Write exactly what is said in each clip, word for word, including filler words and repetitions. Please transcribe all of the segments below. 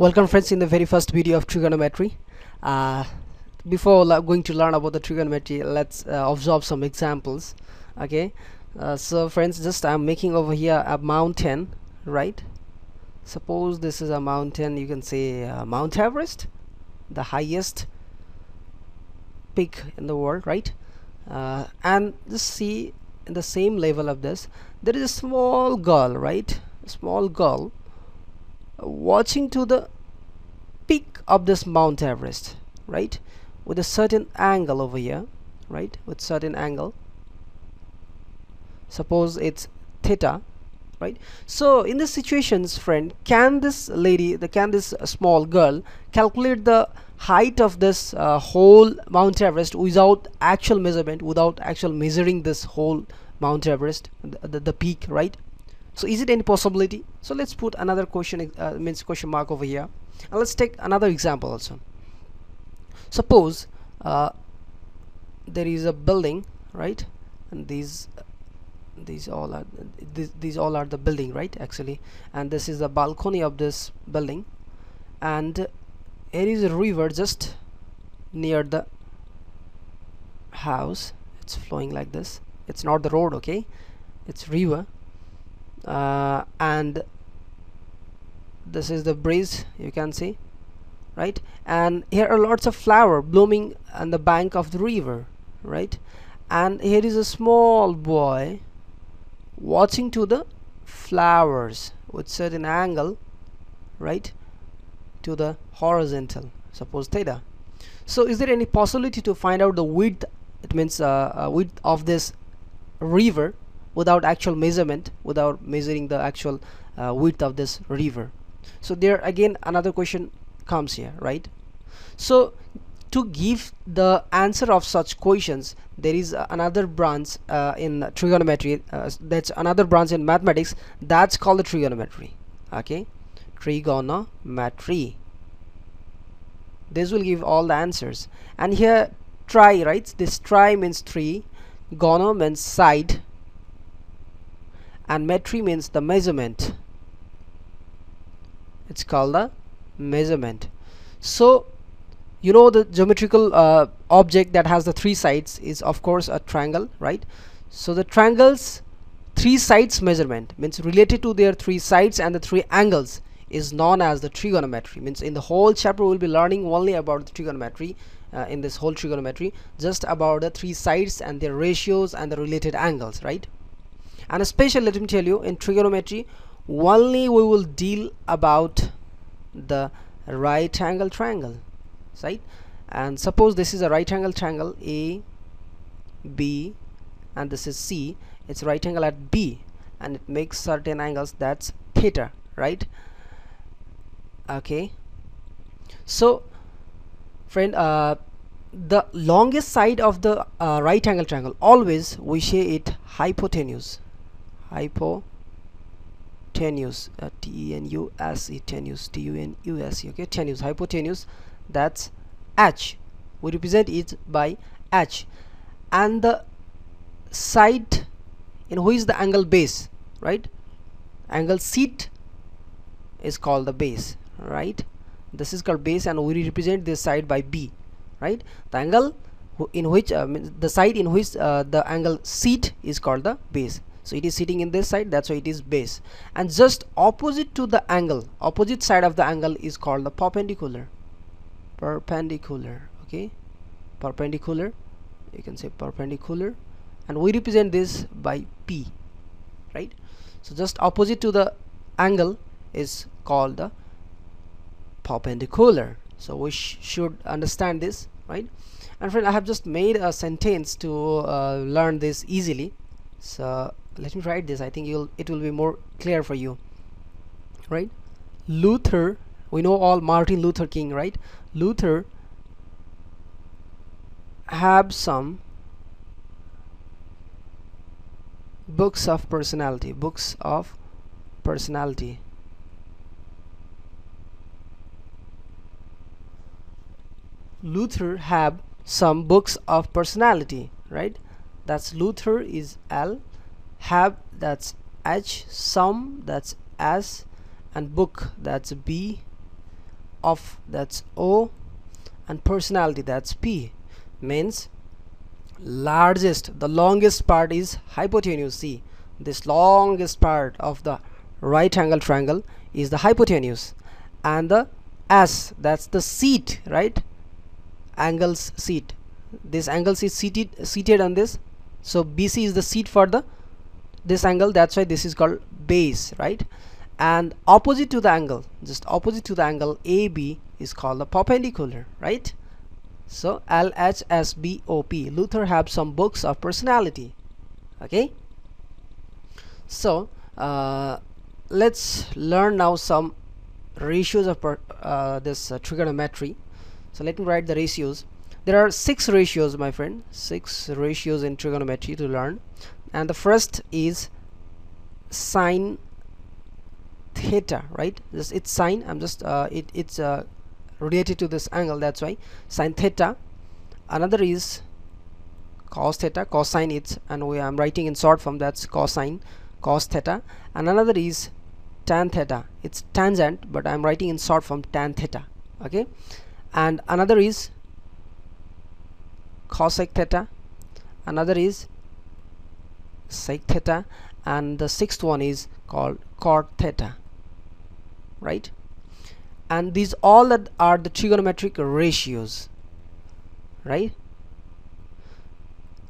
Welcome friends, in the very first video of trigonometry. Uh, before going to learn about the trigonometry, let's uh, observe some examples. Okay, uh, so friends, just I'm making over here a mountain, right? Suppose this is a mountain, you can say uh, Mount Everest, the highest peak in the world, right? Uh, and just see in the same level of this, there is a small girl, right? A small girl watching to the peak of this Mount Everest, right, with a certain angle over here, right, with certain angle. Suppose it's theta, right? So in this situations, friend, can this lady, the can this small girl calculate the height of this uh, whole Mount Everest without actual measurement, without actual measuring this whole Mount Everest, the, the, the peak, right? So is it any possibility? So let's put another question uh, means question mark over here, and let's take another example also. Suppose uh, there is a building, right, and these these all are these, these all are the building, right, actually, and this is the balcony of this building, and here is a river just near the house. It's flowing like this. It's not the road, okay, it's river. Uh, and this is the breeze, you can see, right? And here are lots of flower blooming on the bank of the river, right? And here is a small boy watching to the flowers with certain angle, right, to the horizontal, suppose theta. So is there any possibility to find out the width, it means uh, uh, width of this river without actual measurement, without measuring the actual uh, width of this river? So there again another question comes here, right? So to give the answer of such questions, there is uh, another branch uh, in trigonometry, uh, that's another branch in mathematics, that's called the trigonometry. Okay, trigonometry, this will give all the answers. And here tri, right, this tri means three, gono means side, and metry means the measurement. It's called the measurement. So you know the geometrical uh, object that has the three sides is of course a triangle, right? So the triangles three sides measurement means related to their three sides and the three angles is known as the trigonometry. Means in the whole chapter we'll be learning only about the trigonometry, uh, in this whole trigonometry, just about the three sides and their ratios and the related angles, right? And especially let me tell you, in trigonometry only we will deal about the right angle triangle, right? And suppose this is a right angle triangle A, B, and this is C. It's right angle at B and it makes certain angles, that's theta, right? Okay, so friend, uh, the longest side of the uh, right angle triangle, always we say it hypotenuse. Hypotenuse, uh, T E N U S E, tenuse, T U N U S E, okay, tenuse, hypotenuse, that's H. We represent it by H. And the side in which the angle base, right, angle seat is called the base, right? This is called base, and we represent this side by B, right? The angle in which uh, the side in which uh, the angle seat is called the base. So it is sitting in this side, that's why it is base. And just opposite to the angle, opposite side of the angle is called the perpendicular. Perpendicular, okay, perpendicular, you can say perpendicular, and we represent this by P, right? So just opposite to the angle is called the perpendicular. So we sh should understand this, right? And friend, I have just made a sentence to uh, learn this easily, so let me write this. I think you'll it will be more clear for you, right? Luther, we know all Martin Luther King, right? Luther have some books of personality, books of personality. Luther have some books of personality, right? That's Luther is L, have that's H, some that's S, and book that's B, of, that's O, and personality, that's P, means largest, the longest part is hypotenuse. See, this longest part of the right angle triangle is the hypotenuse, and the S, that's the seat, right, angles seat, this angle is seated seated on this, so B C is the seat for the this angle, that's why this is called base, right? And opposite to the angle, just opposite to the angle A B is called the perpendicular, right? So L H S B O P, Luther have some books of personality. Okay, so uh, let's learn now some ratios of per, uh, this uh, trigonometry. So let me write the ratios. There are six ratios, my friend, six ratios in trigonometry to learn. And the first is sine theta, right? This, it's sine, I'm just uh, it, it's uh, related to this angle, that's why sine theta. Another is cos theta, cosine, it's, and we, I'm writing in short form, that's cosine, cos theta. And another is tan theta, it's tangent, but I'm writing in short form tan theta. Okay, and another is cosec theta, another is sec theta, and the sixth one is called cot theta, right? And these all that are the trigonometric ratios, right?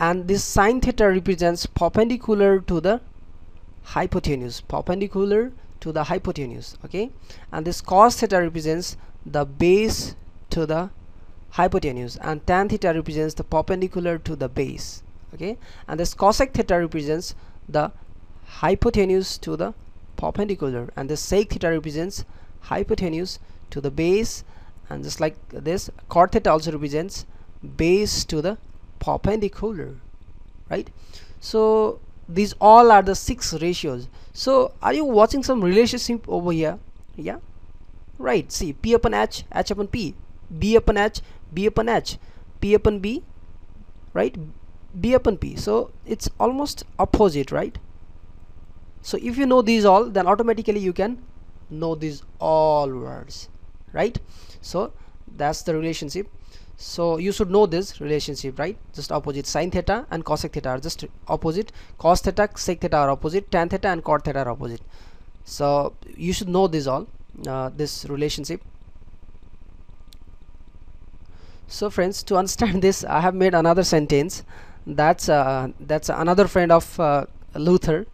And this sine theta represents perpendicular to the hypotenuse, perpendicular to the hypotenuse, okay? And this cos theta represents the base to the hypotenuse, and tan theta represents the perpendicular to the base, okay? And this cosec theta represents the hypotenuse to the perpendicular, and the sec theta represents hypotenuse to the base, and just like this, cot theta also represents base to the perpendicular, right? So these all are the six ratios. So are you watching some relationship over here? Yeah, right. See, P upon H, H upon P, B upon H, B upon H, P upon B, right, B upon P. So it's almost opposite, right? So if you know these all, then automatically you can know these all words, right? So that's the relationship. So you should know this relationship, right? Just opposite, sine theta and cosec theta are just opposite, cos theta, sec theta are opposite, tan theta and cot theta are opposite. So you should know this all, uh, this relationship. So friends, to understand this, I have made another sentence. That's uh, that's another friend of uh, Luther.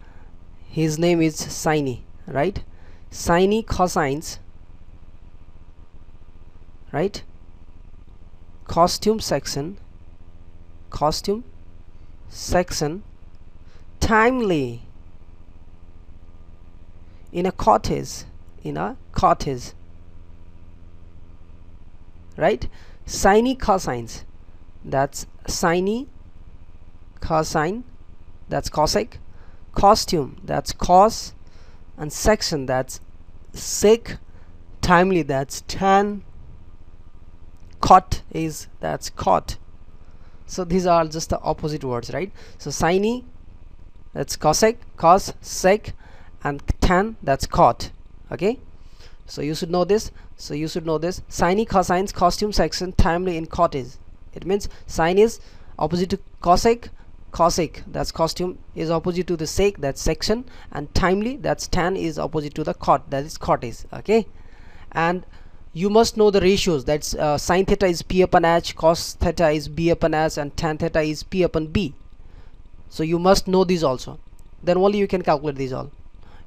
His name is Sine, right? Sine cosines, right? Costume section, costume section, timely, in a cottage, in a cottage, right? Sine cosines, that's sine, cosine, that's cosec, costume, that's cos, and section, that's sec, timely, that's tan, cot is, that's cot. So these are just the opposite words, right? So sine, that's cosec, cos, sec, and tan, that's cot. Okay, so you should know this. So you should know this. Sine cosines, costume section, timely, in cottage. It means sine is opposite to cosec, cosec, that's costume, is opposite to the sec, that's section, and timely, that's tan, is opposite to the cot, that is cottage. Okay, and you must know the ratios. That's uh, sine theta is P upon H, cos theta is B upon H, and tan theta is P upon B. So you must know these also, then only you can calculate these all.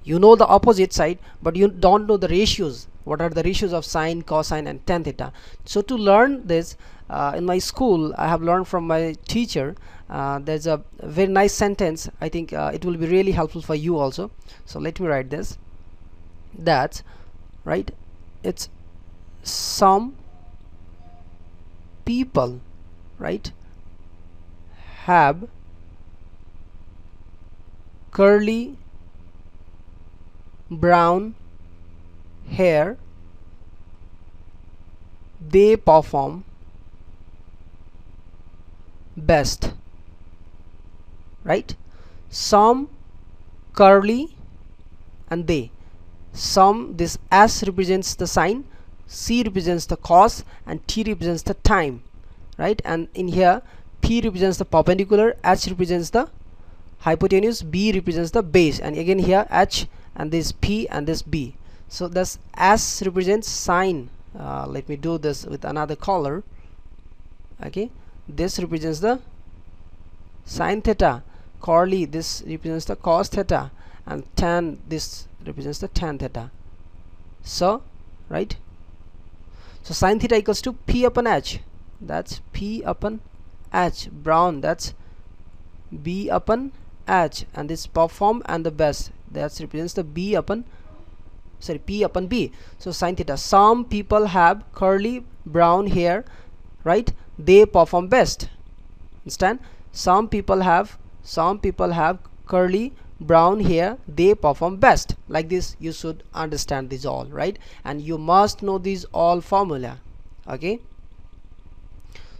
You know the opposite side, but you don't know the ratios. What are the ratios of sine, cosine, and tan theta? So to learn this, uh, in my school, I have learned from my teacher. Uh, there's a very nice sentence. I think uh, it will be really helpful for you also. So let me write this. That's right. It's some people, right, have curly brown hair, they perform best, right? Some, curly, and they. Some, this S represents the sine, C represents the cos and T represents the time, right? And in here P represents the perpendicular, H represents the hypotenuse, B represents the base, and again here H and this P and this B. So this S represents sine. Uh, let me do this with another color. Okay, this represents the sine theta, curly this represents the cos theta, and tan this represents the tan theta. So right, so sine theta equals to P upon H, that's P upon H, brown that's B upon H, and this perform and the best that represents the B upon sorry P upon B. So sine theta, some people have curly brown hair, right, they perform best. Understand? Some people have some people have curly brown hair, they perform best. Like this you should understand these all, right? And you must know these all formula. Okay,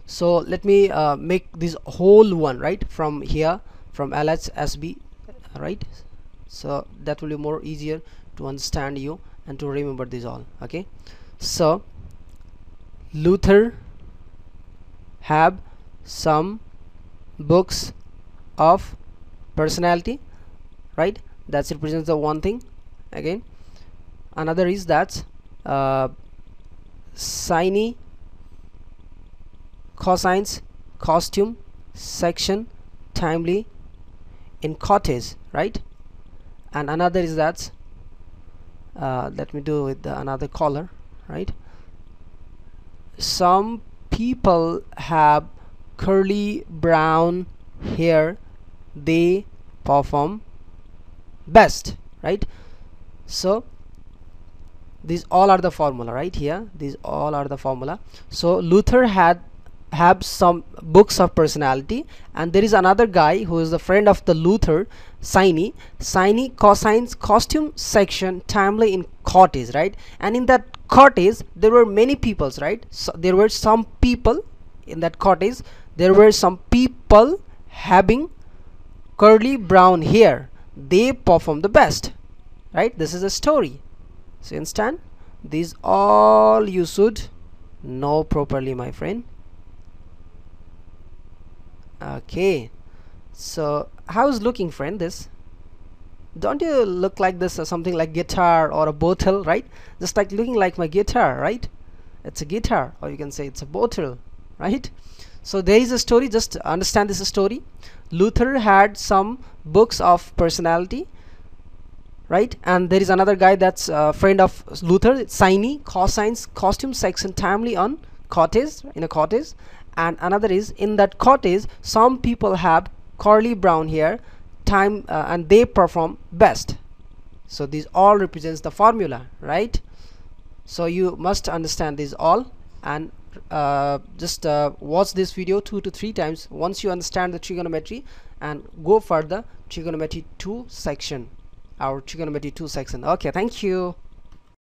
so let me uh, make this whole one, right, from here, from L H S B, right? So that will be more easier to understand you and to remember this all. Okay, so Luther have some books of personality, right, that represents the one thing. Again another is that uh, Sine, Cosines, costume, section, timely, in cottage, right? And another is that uh, let me do with the another color, right? Some people have curly brown hair, they perform best, right? So these all are the formula, right? Here these all are the formula. So Luther had have some books of personality, and there is another guy who is the friend of the Luther, Sine, Sine, Cosines, costume, section, timely, in cottage, right? And in that cottage there were many peoples, right? So there were some people in that cottage, there were some people having curly brown hair, they perform the best, right? This is a story. So understand, these all you should know properly, my friend. Okay, so how is looking, friend? This, don't you look like this or something like guitar or a bottle, right? Just like looking like my guitar, right? It's a guitar, or you can say it's a bottle, right? So there is a story, just understand this story. Luther had some books of personality, right? And there is another guy that's a friend of Luther, Sine, Cosines, costume, sex, and timely, on cottage, in a cottage. And another is, in that cottage some people have curly brown hair, time uh, and they perform best. So these all represents the formula, right? So you must understand these all, and uh, just uh, watch this video two to three times. Once you understand the trigonometry, and go for the trigonometry two section, our trigonometry two section. Okay, thank you.